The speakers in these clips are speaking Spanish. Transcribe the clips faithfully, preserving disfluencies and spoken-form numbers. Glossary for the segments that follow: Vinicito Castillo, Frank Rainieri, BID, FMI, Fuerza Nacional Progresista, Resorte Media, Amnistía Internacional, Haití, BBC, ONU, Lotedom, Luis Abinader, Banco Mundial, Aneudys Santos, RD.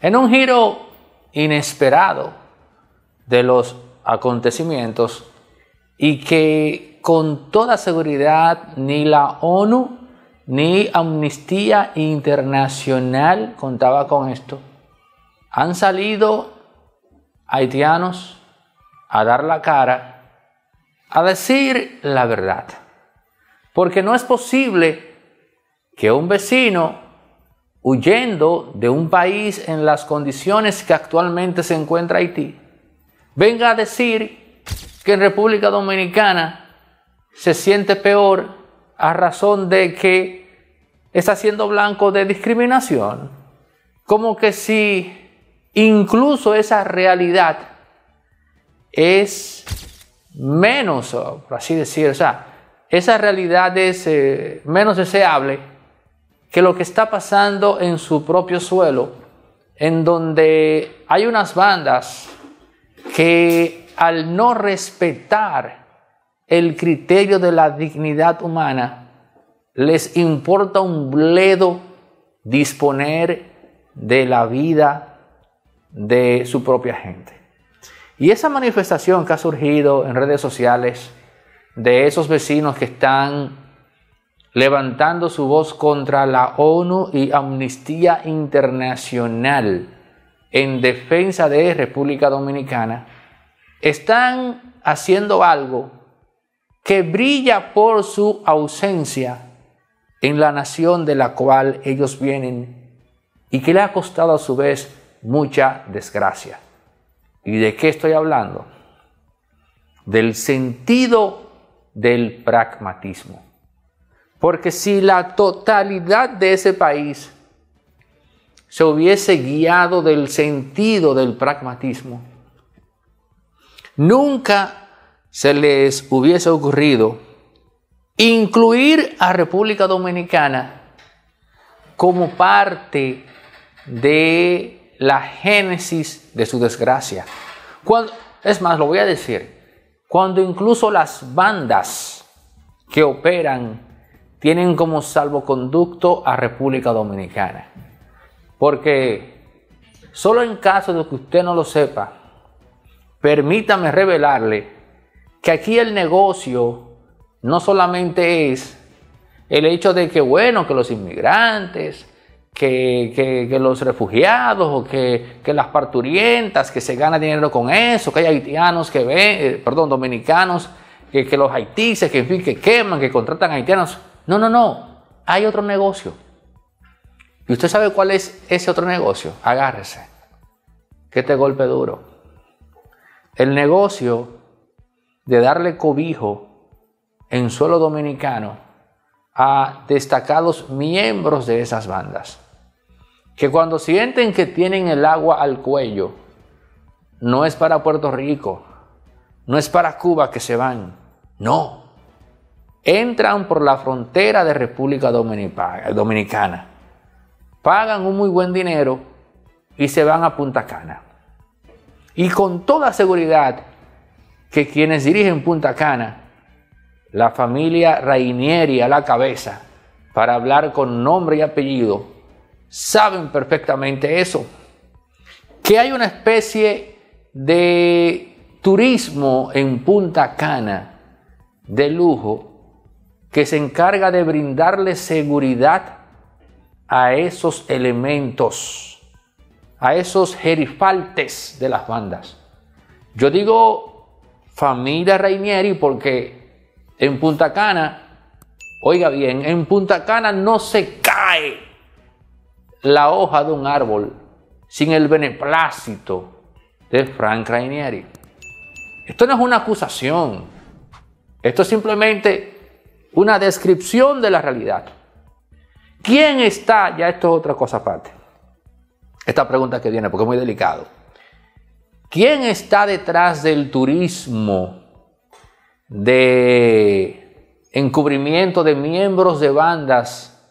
En un giro inesperado de los acontecimientos y que con toda seguridad ni la ONU ni Amnistía Internacional contaba con esto, han salido haitianos a dar la cara, a decir la verdad. Porque no es posible que un vecino, huyendo de un país en las condiciones que actualmente se encuentra Haití, venga a decir que en República Dominicana se siente peor a razón de que está siendo blanco de discriminación. Como que si incluso esa realidad es menos, por así decir, o sea, esa realidad es eh, menos deseable que lo que está pasando en su propio suelo, en donde hay unas bandas que al no respetar el criterio de la dignidad humana, les importa un bledo disponer de la vida de su propia gente. Y esa manifestación que ha surgido en redes sociales de esos vecinos que están levantando su voz contra la ONU y Amnistía Internacional en defensa de República Dominicana, están haciendo algo que brilla por su ausencia en la nación de la cual ellos vienen y que le ha costado a su vez mucha desgracia. ¿Y de qué estoy hablando? Del sentido del pragmatismo. Porque si la totalidad de ese país se hubiese guiado del sentido del pragmatismo, nunca se les hubiese ocurrido incluir a República Dominicana como parte de la génesis de su desgracia. Cuando, es más, lo voy a decir, cuando incluso las bandas que operan tienen como salvoconducto a República Dominicana. Porque solo en caso de que usted no lo sepa, permítame revelarle que aquí el negocio no solamente es el hecho de que, bueno, que los inmigrantes, que, que, que los refugiados, o que, que las parturientas, que se gana dinero con eso, que hay haitianos que ven, eh, perdón, dominicanos, que, que los haitíes, que en fin, que queman, que contratan haitianos. No, no, no. Hay otro negocio. ¿Y usted sabe cuál es ese otro negocio? Agárrese. Que te golpe duro. El negocio de darle cobijo en suelo dominicano a destacados miembros de esas bandas. Que cuando sienten que tienen el agua al cuello, no es para Puerto Rico, no es para Cuba que se van. No. Entran por la frontera de República Dominicana, pagan un muy buen dinero y se van a Punta Cana. Y con toda seguridad que quienes dirigen Punta Cana, la familia Rainieri a la cabeza, para hablar con nombre y apellido, saben perfectamente eso. Que hay una especie de turismo en Punta Cana de lujo que se encarga de brindarle seguridad a esos elementos, a esos gerifaltes de las bandas. Yo digo familia Rainieri porque en Punta Cana, oiga bien, en Punta Cana no se cae la hoja de un árbol sin el beneplácito de Frank Rainieri. Esto no es una acusación, esto es simplemente una descripción de la realidad. ¿Quién está? Ya esto es otra cosa aparte. Esta pregunta que viene, porque es muy delicado. ¿Quién está detrás del turismo de encubrimiento de miembros de bandas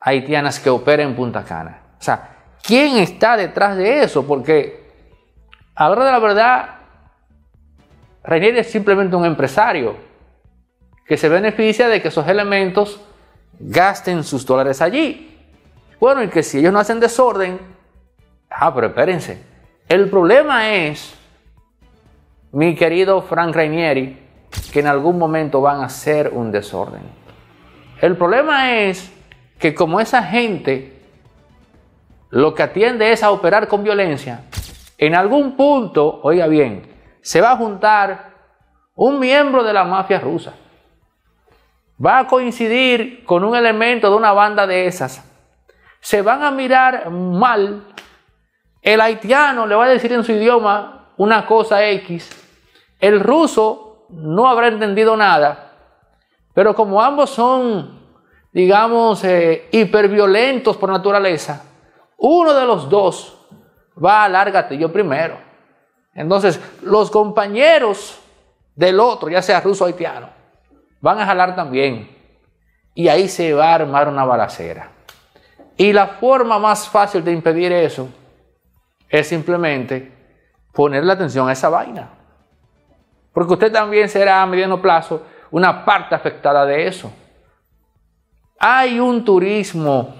haitianas que operan en Punta Cana? O sea, ¿quién está detrás de eso? Porque, a la hora de la verdad, Rainieri es simplemente un empresario que se beneficia de que esos elementos gasten sus dólares allí. Bueno, y que si ellos no hacen desorden, Ah, pero espérense. El problema es, mi querido Frank Rainieri, que en algún momento van a hacer un desorden. El problema es que como esa gente lo que atiende es a operar con violencia, en algún punto, oiga bien, se va a juntar un miembro de la mafia rusa. Va a coincidir con un elemento de una banda de esas. Se van a mirar mal. El haitiano le va a decir en su idioma una cosa X. El ruso no habrá entendido nada. Pero como ambos son, digamos, eh, hiperviolentos por naturaleza, uno de los dos va a largarte yo primero. Entonces, los compañeros del otro, ya sea ruso o haitiano, van a jalar también. Y ahí se va a armar una balacera. Y la forma más fácil de impedir eso es simplemente ponerle atención a esa vaina. Porque usted también será a mediano plazo una parte afectada de eso. Hay un turismo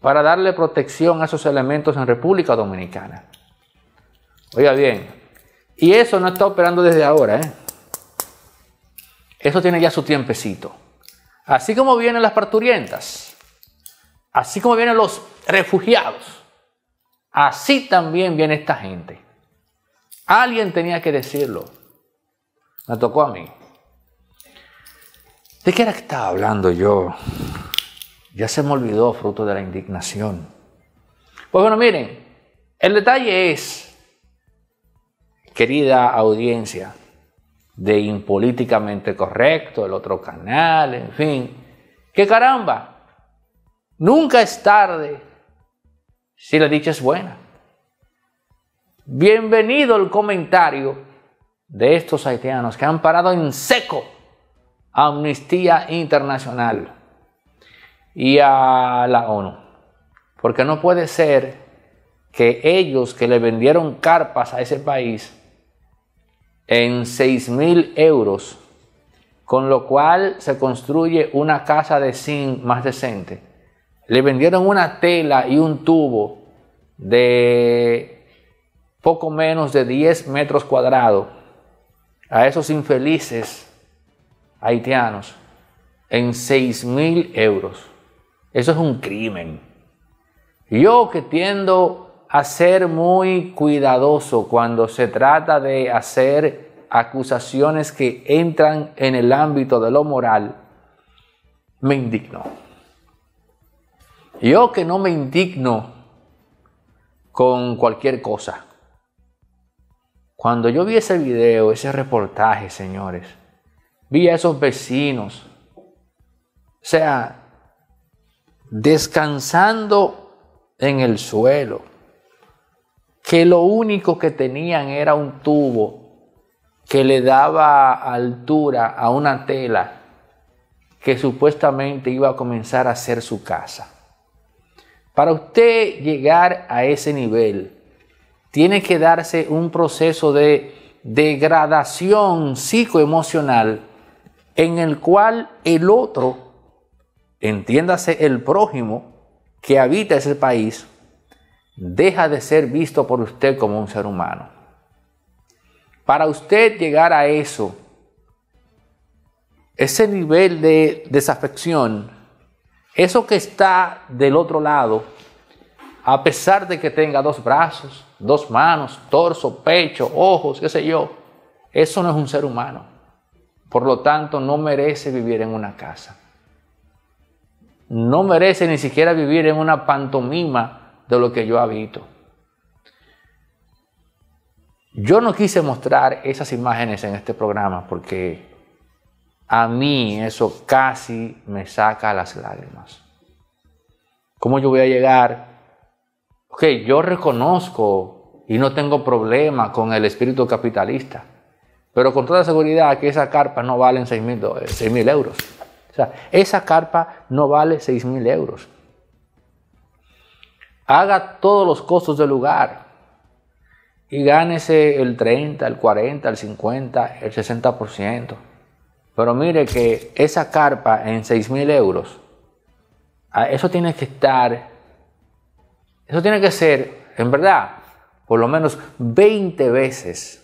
para darle protección a esos elementos en República Dominicana. Oiga bien, y eso no está operando desde ahora, ¿eh? Eso tiene ya su tiempecito. Así como vienen las parturientas, así como vienen los refugiados, así también viene esta gente. Alguien tenía que decirlo. Me tocó a mí. ¿De qué era que estaba hablando yo? Ya se me olvidó, fruto de la indignación. Pues bueno, miren, el detalle es, querida audiencia de Impolíticamente Correcto, el otro canal, en fin, que caramba, nunca es tarde si la dicha es buena. Bienvenido el comentario de estos haitianos que han parado en seco a Amnistía Internacional y a la ONU, porque no puede ser que ellos, que le vendieron carpas a ese país en seis mil euros, con lo cual se construye una casa de zinc más decente, le vendieron una tela y un tubo de poco menos de diez metros cuadrados a esos infelices haitianos en seis mil euros. Eso es un crimen. Yo, que tiendo a ser muy cuidadoso cuando se trata de hacer acusaciones que entran en el ámbito de lo moral, me indigno. Yo, que no me indigno con cualquier cosa. Cuando yo vi ese video, ese reportaje, señores, vi a esos vecinos, o sea, descansando en el suelo, que lo único que tenían era un tubo que le daba altura a una tela que supuestamente iba a comenzar a ser su casa. Para usted llegar a ese nivel, tiene que darse un proceso de degradación psicoemocional en el cual el otro, entiéndase el prójimo que habita ese país, deja de ser visto por usted como un ser humano. Para usted llegar a eso, ese nivel de desafección, eso que está del otro lado, a pesar de que tenga dos brazos, dos manos, torso, pecho, ojos, qué sé yo, eso no es un ser humano. Por lo tanto, no merece vivir en una casa. No merece ni siquiera vivir en una pantomima de lo que yo habito. Yo no quise mostrar esas imágenes en este programa porque a mí eso casi me saca las lágrimas. ¿Cómo yo voy a llegar? Ok, yo reconozco y no tengo problema con el espíritu capitalista, pero con toda seguridad que esas carpas no valen seis mil euros. O sea, esa carpa no vale seis mil euros. Haga todos los costos del lugar y gánese el treinta, el cuarenta, el cincuenta, el sesenta por ciento. Pero mire que esa carpa en seis mil euros, eso tiene que estar, eso tiene que ser en verdad, por lo menos veinte veces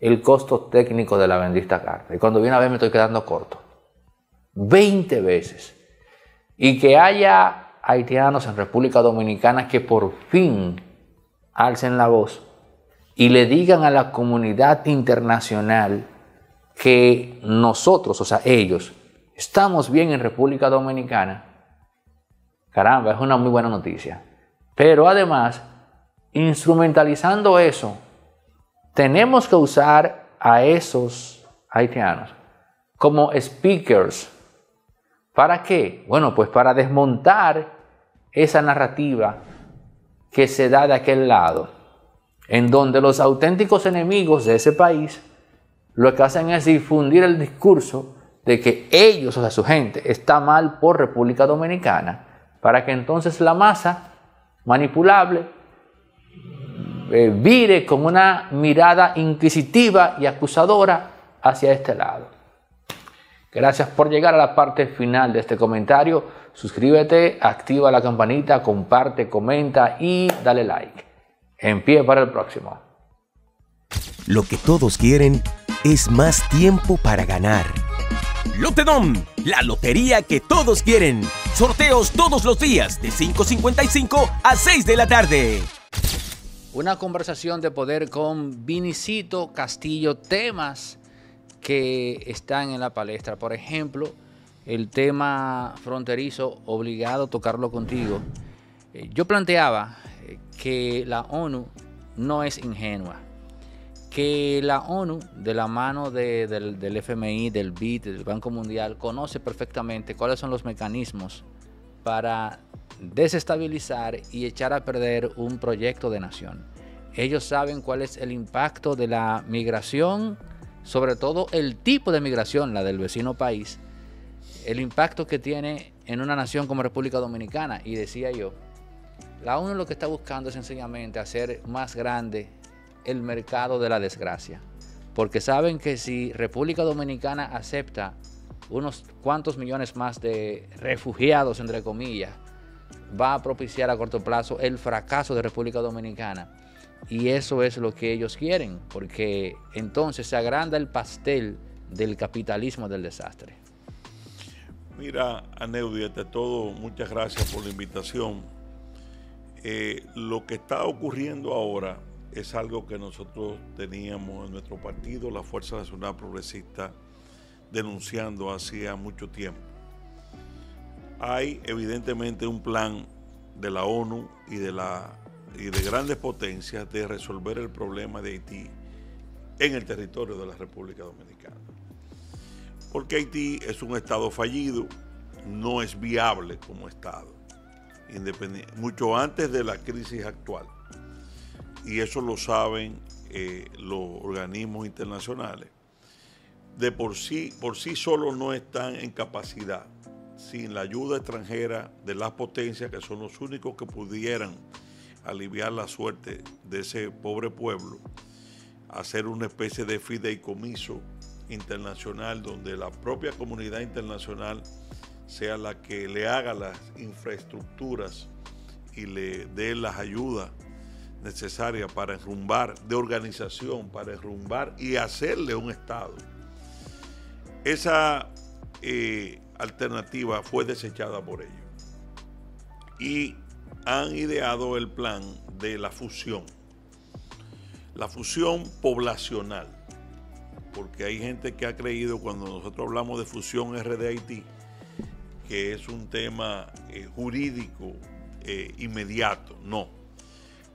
el costo técnico de la bendita carta. Y cuando viene a ver me estoy quedando corto. veinte veces. Y que haya haitianos en República Dominicana que por fin alcen la voz y le digan a la comunidad internacional que nosotros, o sea, ellos, estamos bien en República Dominicana. Caramba, es una muy buena noticia. Pero además, instrumentalizando eso, tenemos que usar a esos haitianos como speakers. ¿Para qué? Bueno, pues para desmontar esa narrativa que se da de aquel lado, en donde los auténticos enemigos de ese país lo que hacen es difundir el discurso de que ellos, o sea, su gente, está mal por República Dominicana, para que entonces la masa manipulable eh, vire con una mirada inquisitiva y acusadora hacia este lado. Gracias por llegar a la parte final de este comentario. Suscríbete, activa la campanita, comparte, comenta y dale like. En pie para el próximo. Lo que todos quieren es más tiempo para ganar. Lotedom, la lotería que todos quieren. Sorteos todos los días de cinco cincuenta y cinco a seis de la tarde. Una conversación de poder con Vinicito Castillo. Temas que están en la palestra. Por ejemplo, el tema fronterizo, obligado a tocarlo contigo. Yo planteaba que la ONU no es ingenua. Que la ONU, de la mano de, del, del F M I, del B I D, del Banco Mundial, conoce perfectamente cuáles son los mecanismos para desestabilizar y echar a perder un proyecto de nación. Ellos saben cuál es el impacto de la migración, sobre todo el tipo de migración, la del vecino país, el impacto que tiene en una nación como República Dominicana. Y decía yo, la ONU lo que está buscando es sencillamente hacer más grande el mercado de la desgracia, porque saben que si República Dominicana acepta unos cuantos millones más de refugiados, entre comillas, va a propiciar a corto plazo el fracaso de República Dominicana, y eso es lo que ellos quieren, porque entonces se agranda el pastel del capitalismo del desastre. Mira, Aneudys, ante todo, muchas gracias por la invitación. Eh, lo que está ocurriendo ahora es algo que nosotros teníamos en nuestro partido, la Fuerza Nacional Progresista, denunciando hacía mucho tiempo. Hay evidentemente un plan de la ONU y de, la, y de grandes potencias de resolver el problema de Haití en el territorio de la República Dominicana. Porque Haití es un estado fallido, no es viable como estado, independiente, mucho antes de la crisis actual. Y eso lo saben eh, los organismos internacionales. De por sí, por sí solos no están en capacidad, sin la ayuda extranjera de las potencias que son los únicos que pudieran aliviar la suerte de ese pobre pueblo, hacer una especie de fideicomiso internacional donde la propia comunidad internacional sea la que le haga las infraestructuras y le dé las ayudas necesaria para enrumbar, de organización, para enrumbar y hacerle un Estado. Esa eh, alternativa fue desechada por ellos. Y han ideado el plan de la fusión. La fusión poblacional. Porque hay gente que ha creído, cuando nosotros hablamos de fusión R D Haití, que es un tema eh, jurídico eh, inmediato. No.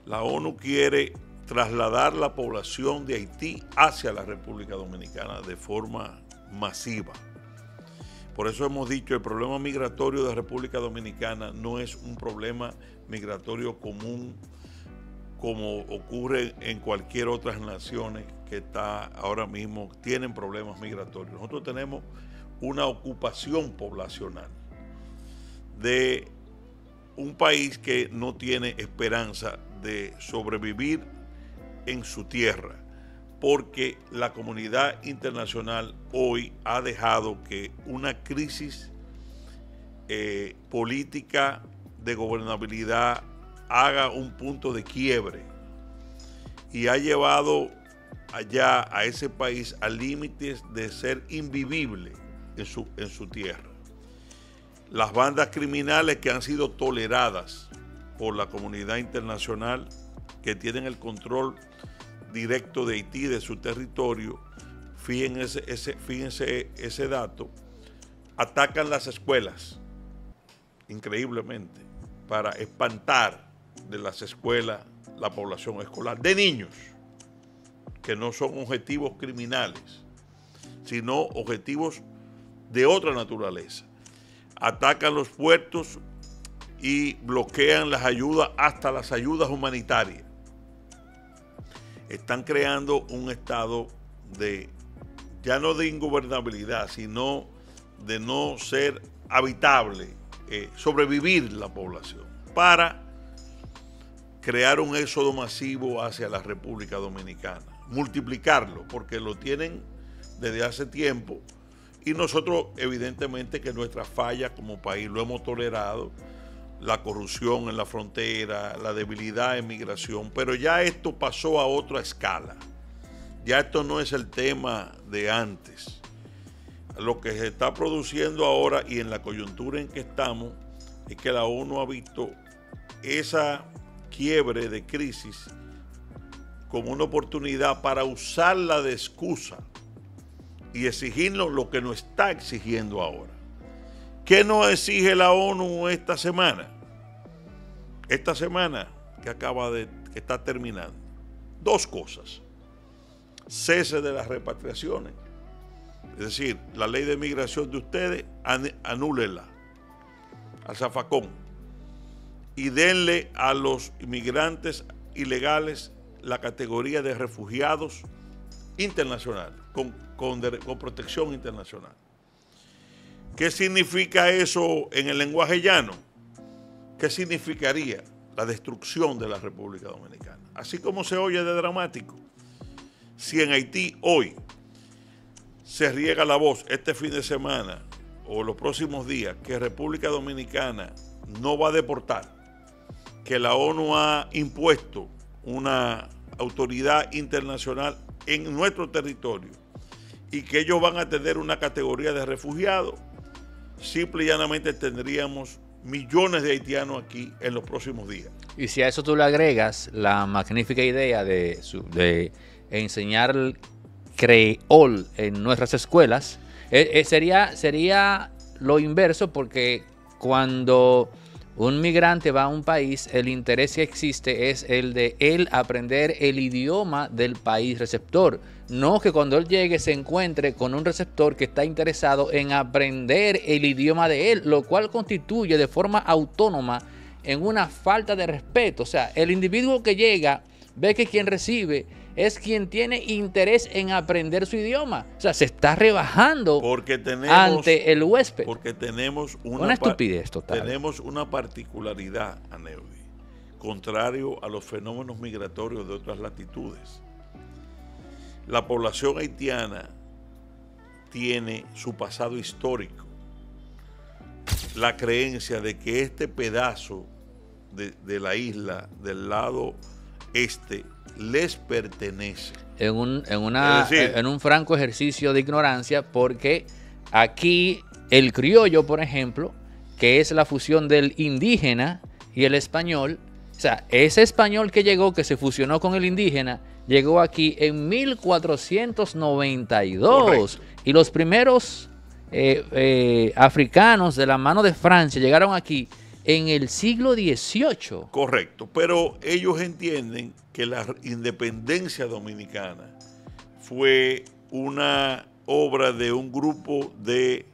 La ONU quiere trasladar la población de Haití hacia la República Dominicana de forma masiva. Por eso hemos dicho, el problema migratorio de República Dominicana no es un problema migratorio común como ocurre en cualquier otras naciones que está ahora mismo tienen problemas migratorios. Nosotros tenemos una ocupación poblacional de un país que no tiene esperanza de sobrevivir en su tierra, porque la comunidad internacional hoy ha dejado que una crisis eh, política de gobernabilidad haga un punto de quiebre y ha llevado allá a ese país a límites de ser invivible en su, en su tierra. Las bandas criminales que han sido toleradas por la comunidad internacional, que tienen el control directo de Haití, de su territorio, fíjense ese, fíjense ese dato, atacan las escuelas, increíblemente, para espantar de las escuelas la población escolar, de niños, que no son objetivos criminales, sino objetivos de otra naturaleza. Atacan los puertos y bloquean las ayudas, hasta las ayudas humanitarias. Están creando un estado de, ya no de ingobernabilidad, sino de no ser habitable, eh, sobrevivir la población, para crear un éxodo masivo hacia la República Dominicana, multiplicarlo, porque lo tienen desde hace tiempo. Y nosotros, evidentemente, que nuestra falla como país lo hemos tolerado, la corrupción en la frontera, la debilidad en migración, pero ya esto pasó a otra escala. Ya esto no es el tema de antes. Lo que se está produciendo ahora y en la coyuntura en que estamos es que la ONU ha visto esa quiebre de crisis como una oportunidad para usarla de excusa y exigirnos lo que nos está exigiendo ahora. ¿Qué nos exige la ONU esta semana? Esta semana que acaba de, que está terminando. Dos cosas. Cese de las repatriaciones. Es decir, la ley de migración de ustedes, anúlela al zafacón. Y denle a los inmigrantes ilegales la categoría de refugiados internacionales, con, con, con protección internacional. ¿Qué significa eso en el lenguaje llano? ¿Qué significaría la destrucción de la República Dominicana? Así como se oye de dramático, si en Haití hoy se riega la voz este fin de semana o los próximos días que República Dominicana no va a deportar, que la ONU ha impuesto una autoridad internacional en nuestro territorio y que ellos van a tener una categoría de refugiados, simple y llanamente tendríamos millones de haitianos aquí en los próximos días. Y si a eso tú le agregas la magnífica idea de, de enseñar creol en nuestras escuelas, eh, eh, sería, sería lo inverso, porque cuando un migrante va a un país, el interés que existe es el de él aprender el idioma del país receptor. No que cuando él llegue se encuentre con un receptor que está interesado en aprender el idioma de él, lo cual constituye de forma autónoma en una falta de respeto. O sea, el individuo que llega ve que quien recibe es quien tiene interés en aprender su idioma. O sea, se está rebajando porque tenemos, ante el huésped. Porque tenemos una, una estupidez total. Tenemos una particularidad, Aneudys, contrario a los fenómenos migratorios de otras latitudes. La población haitiana tiene su pasado histórico, la creencia de que este pedazo de, de la isla, del lado este, les pertenece. En un, en una, decir, en un franco ejercicio de ignorancia, porque aquí el criollo, por ejemplo, que es la fusión del indígena y el español, o sea, ese español que llegó, que se fusionó con el indígena, llegó aquí en mil cuatrocientos noventa y dos. Correcto. Y los primeros eh, eh, africanos de la mano de Francia llegaron aquí en el siglo dieciocho. Correcto, pero ellos entienden que la independencia dominicana fue una obra de un grupo de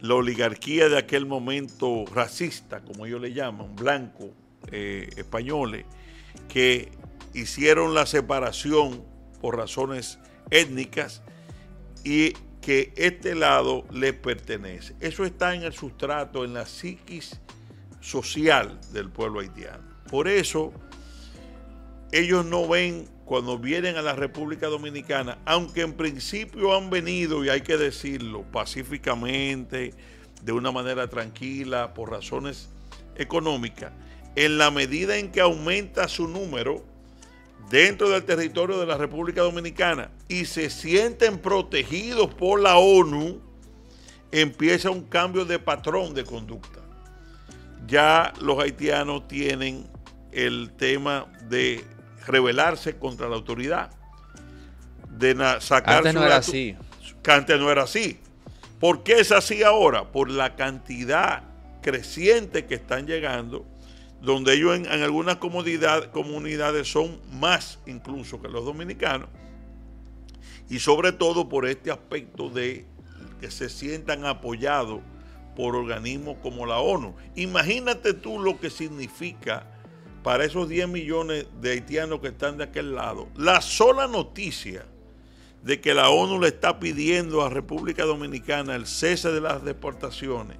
la oligarquía de aquel momento racista, como ellos le llaman, blancos, eh, españoles, que hicieron la separación por razones étnicas y que este lado les pertenece. Eso está en el sustrato, en la psiquis social del pueblo haitiano. Por eso, ellos no ven cuando vienen a la República Dominicana, aunque en principio han venido, y hay que decirlo, pacíficamente, de una manera tranquila, por razones económicas, en la medida en que aumenta su número dentro del territorio de la República Dominicana y se sienten protegidos por la ONU, empieza un cambio de patrón de conducta. Ya los haitianos tienen el tema de rebelarse contra la autoridad, de sacar antes su no era así. Que antes no era así. ¿Por qué es así ahora? Por la cantidad creciente que están llegando, donde ellos en, en algunas comodidad, comunidades son más incluso que los dominicanos, y sobre todo por este aspecto de que se sientan apoyados por organismos como la ONU. Imagínate tú lo que significa para esos diez millones de haitianos que están de aquel lado. La sola noticia de que la ONU le está pidiendo a República Dominicana el cese de las deportaciones,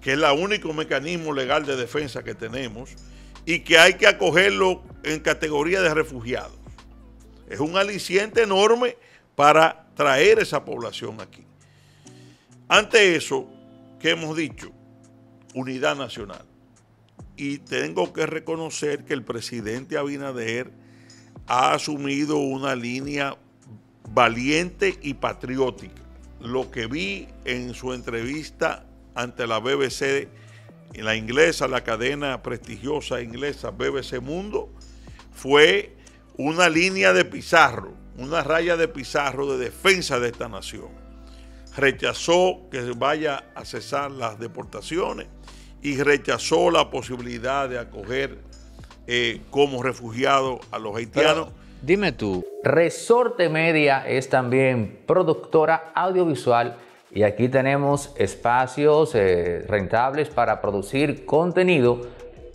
que es el único mecanismo legal de defensa que tenemos, y que hay que acogerlo en categoría de refugiados. Es un aliciente enorme para traer esa población aquí. Ante eso, ¿qué hemos dicho? Unidad nacional. Y tengo que reconocer que el presidente Abinader ha asumido una línea valiente y patriótica. Lo que vi en su entrevista ante la B B C, la inglesa, la cadena prestigiosa inglesa B B C Mundo, fue una línea de Pizarro, una raya de Pizarro de defensa de esta nación. Rechazó que vaya a cesar las deportaciones y rechazó la posibilidad de acoger eh, como refugiados a los haitianos. Pero, dime tú, Resorte Media es también productora audiovisual y aquí tenemos espacios eh, rentables para producir contenido,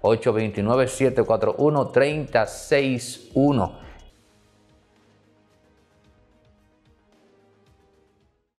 Ocho dos nueve, siete cuatro uno, tres cero seis uno.